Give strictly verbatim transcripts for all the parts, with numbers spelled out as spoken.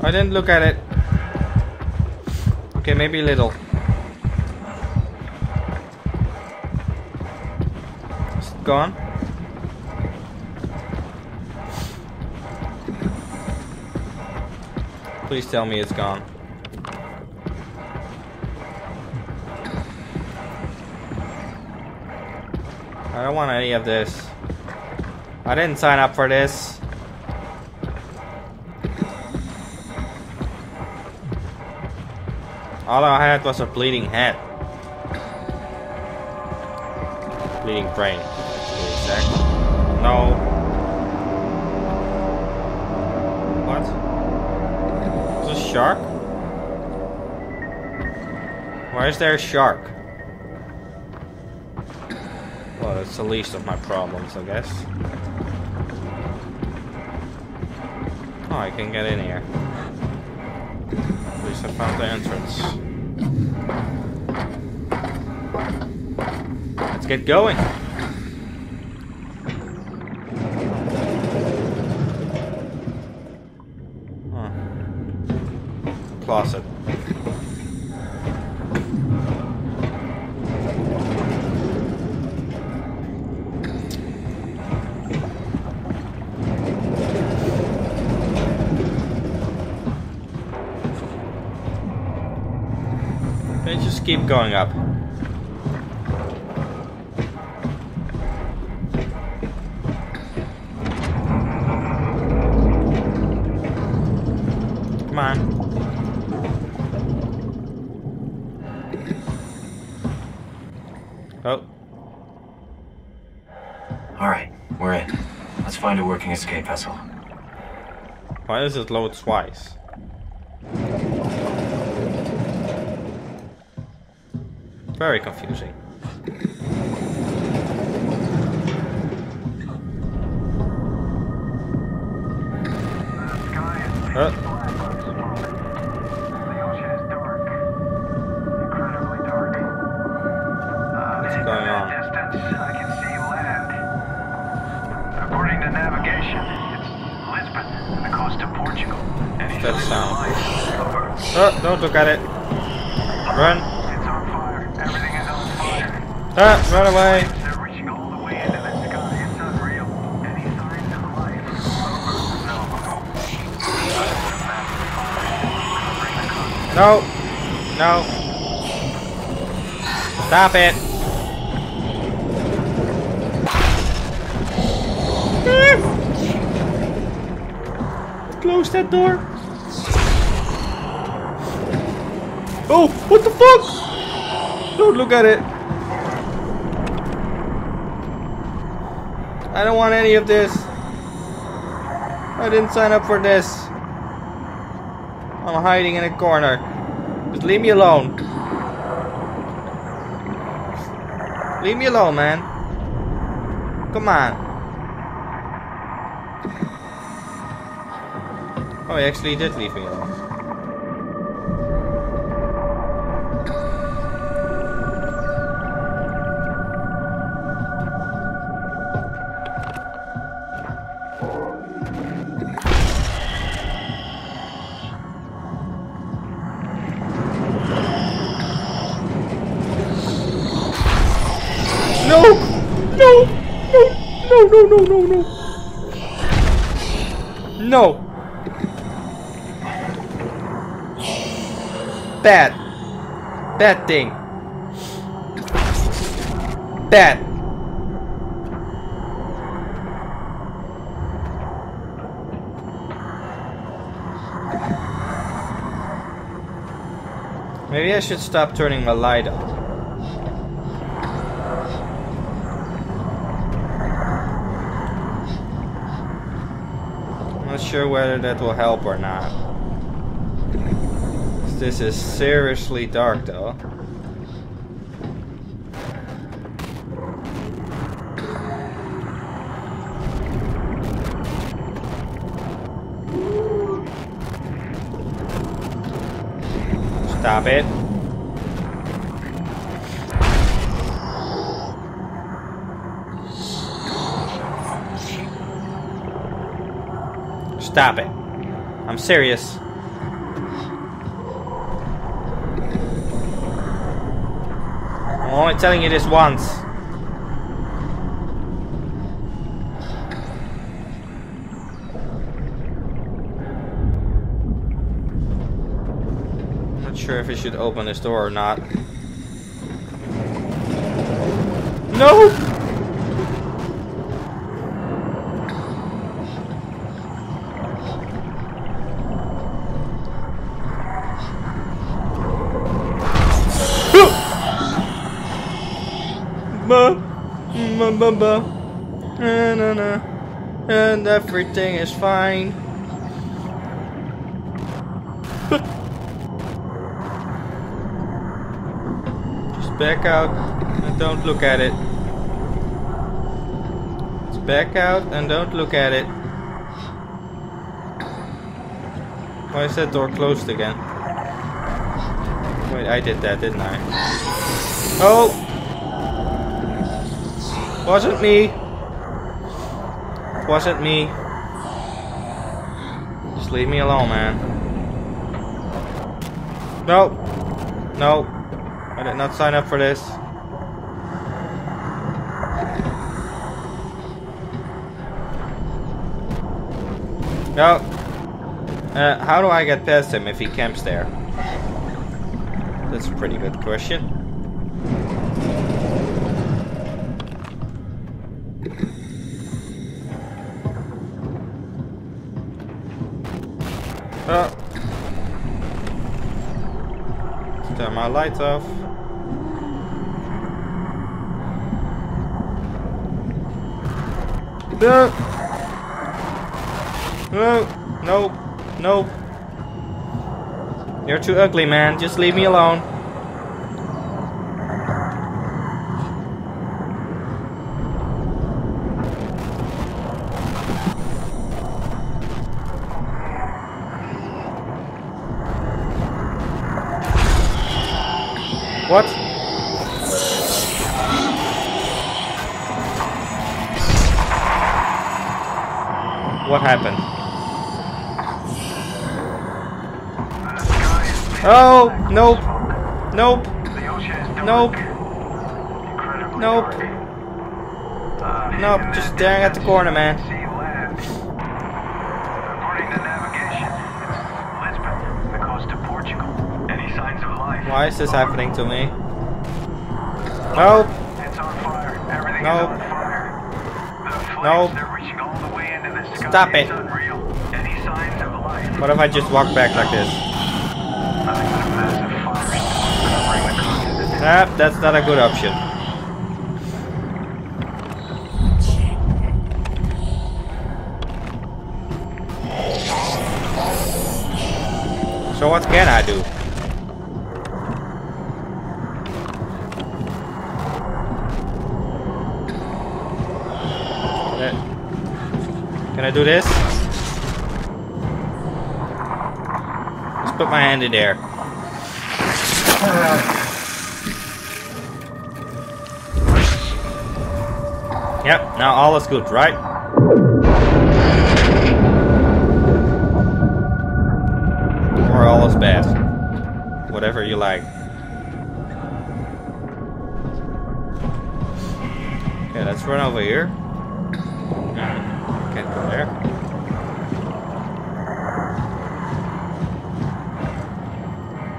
I didn't look at it. Okay, maybe a little. It's gone. Please tell me it's gone. I don't want any of this. I didn't sign up for this. All I had was a bleeding head. Bleeding brain. Exactly. No. What? Is this a shark? Why is there a shark? Well, it's the least of my problems, I guess. Oh, I can get in here. At least I found the entrance. Let's get going! Huh. Closet. Keep going up. Come on. Oh. Alright, we're in. Let's find a working escape vessel. Why does it load twice? Very confusing. Uh. What's going on? According to navigation, it's Lisbon and the coast of Portugal. What's that sound? Oh, don't look at it. Run. Ah, run away! They're reaching all the way into the sky. It's unreal. Any signs of life? No! No! Stop it! Close that door! Oh! What the fuck? Don't look at it! I don't want any of this. I didn't sign up for this. I'm hiding in a corner. Just leave me alone. Leave me alone, man. Come on. Oh, he actually did leave me alone. No, no, no, no. No. Bad. Bad thing. Bad. Maybe I should stop turning my light up. Sure whether that will help or not. This is seriously dark though. Stop it. Stop it. I'm serious. I'm only telling you this once. I'm not sure if I should open this door or not. No! And everything is fine. Just back out and don't look at it. Just back out and don't look at it. Why is that door closed again? Wait, I did that, didn't I? Oh! Wasn't me. Wasn't me. Just leave me alone, man. No. No. I did not sign up for this. No. Uh, how do I get past him if he camps there? That's a pretty good question. Uh, turn my lights off. No. No. Nope. Nope. You're too ugly, man. Just leave me alone. What? What happened? Oh, nope. Nope. Nope. Nope. Nope, just staring at the corner, man. According to navigation, it's Lisbon, the coast of Portugal. Any signs of life? Why is this happening to me? Nope. It's on fire. Everything nope. is on fire. Nope. They're reaching all the way into the sky. Stop it. Any signs of life? What if I just walk back like this? Nah, that's not a good option. So what can I do? Can I do this? Let's put my hand in there. Yep, now all is good, right? Or all is bad. Whatever you like. Okay, let's run over here. Can't go there.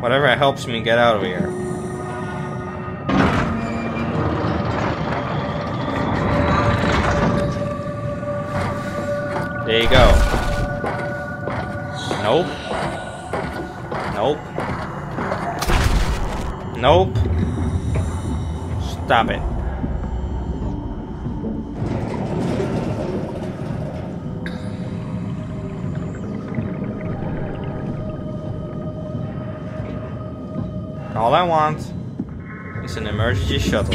Whatever helps me get out of here. There you go. Nope. Nope. Nope. Stop it. All I want is an emergency shuttle.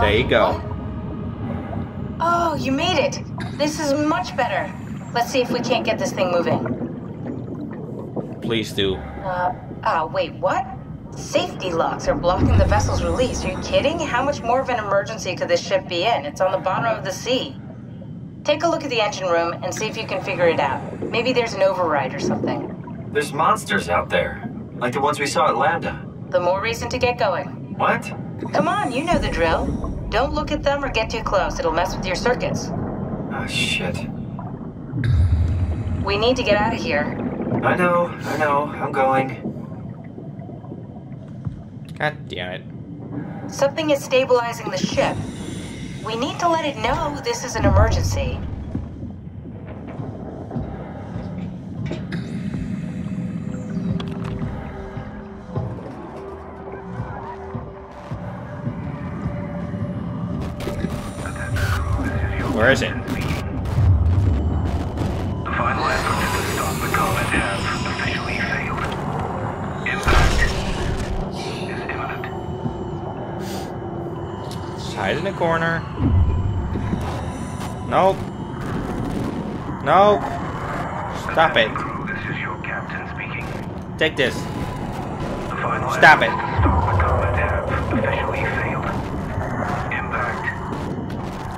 There you go. Oh, you made it. This is much better. Let's see if we can't get this thing moving. Please do. Uh, uh, wait, what? Safety locks are blocking the vessel's release. Are you kidding? How much more of an emergency could this ship be in? It's on the bottom of the sea. Take a look at the engine room and see if you can figure it out. Maybe there's an override or something. There's monsters out there, like the ones we saw at Landa. The more reason to get going. What? Come on, you know the drill. Don't look at them or get too close. It'll mess with your circuits. Ah, shit. We need to get out of here. I know, I know. I'm going. God damn it. Something is stabilizing the ship. We need to let it know this is an emergency. Where is it? The final effort to stop the comet has officially failed. Impact is imminent. Just hide in the corner. Nope. Nope. Stop it. This is your captain speaking. Take this. Stop it.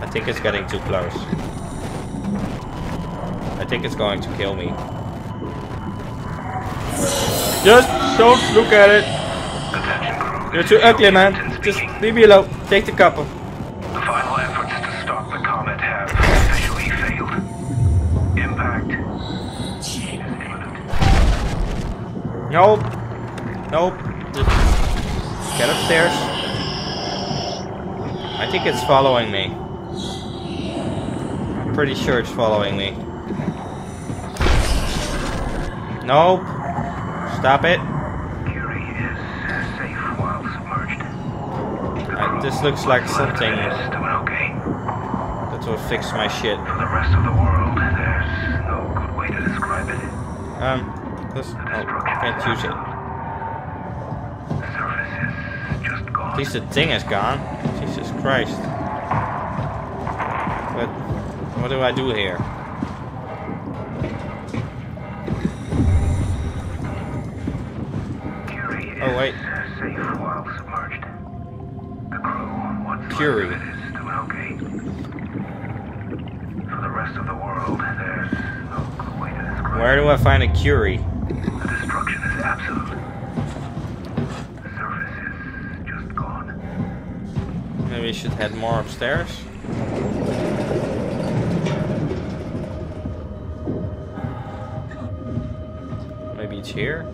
I think it's getting too close. I think it's going to kill me. Just don't look at it. You're too ugly, man. Just leave me alone. Take the copper. The final efforts to stop the comet have officially failed. Impact. Nope. Nope. Just get upstairs. I think it's following me. Pretty sure it's following me. Nope. Stop it. Curie is safe while submerged. Uh, this looks like something that will fix my shit. For the rest of the world, there's no good way to describe it. Um, this I can't use it. The surface is just gone. At least the thing is gone. Jesus Christ. But. What do I do here? Curie oh wait. Is safe while submerged. The crew wants Curie. It is doing okay. For the rest of the world, there's no good way to describe. Where do I find a Curie? The destruction is absolute. The surface is just gone. Maybe we should head more upstairs. Here. I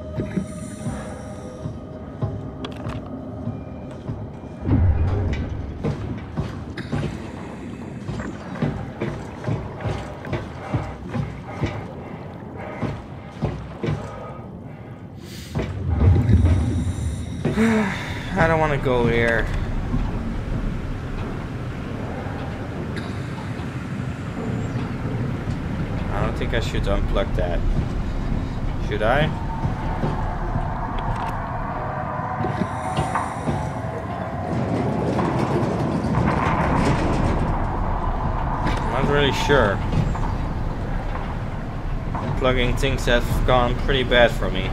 don't want to go here. I don't think I should unplug that. Should I? Really sure. Plugging things have gone pretty bad for me.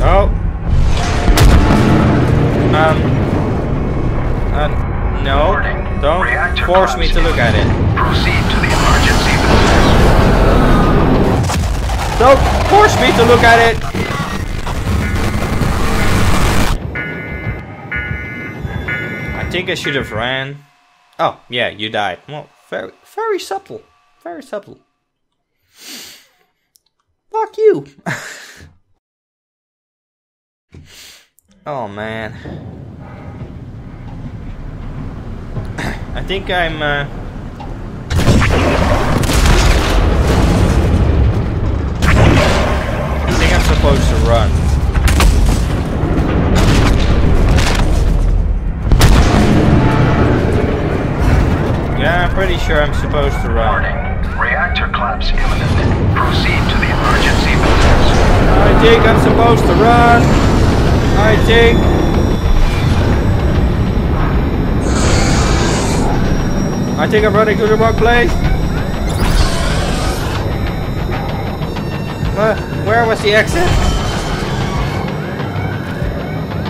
Oh. Um. Uh, no. Don't force me to look at it. Proceed to the emergency business. Don't force me to look at it! I think I should have ran. Oh, yeah, you died. Well, very, very subtle. Very subtle. Fuck you! Oh, man. I think I'm, uh... supposed to run. Yeah, I'm pretty sure I'm supposed to run. Warning. Reactor collapse imminent. Proceed to the emergency business. I think I'm supposed to run. I think. I think I'm running to the wrong place. Uh, where was the exit?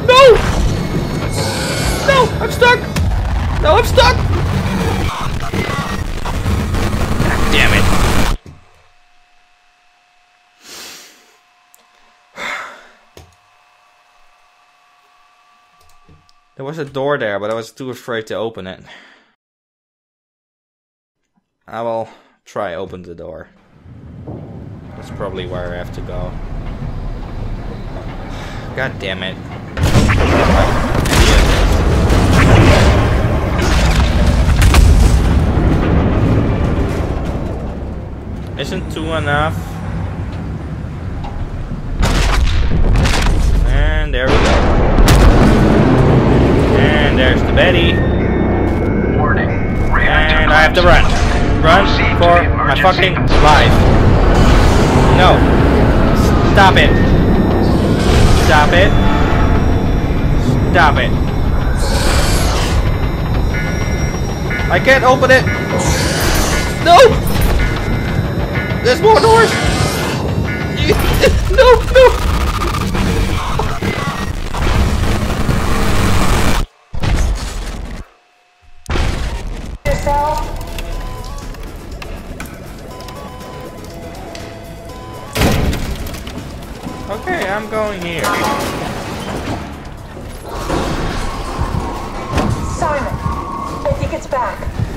No! No! I'm stuck! No, I'm stuck! God damn it! There was a door there, but I was too afraid to open it. I will try open the door. That's probably where I have to go. God damn it. Isn't two enough? And there we go. And there's the Betty. Warning. And I have to run. Run for my fucking life. No! Stop it! Stop it! Stop it! I can't open it! No! There's more doors! No! No! Yourself. Okay, I'm going here. Simon, Betty gets back.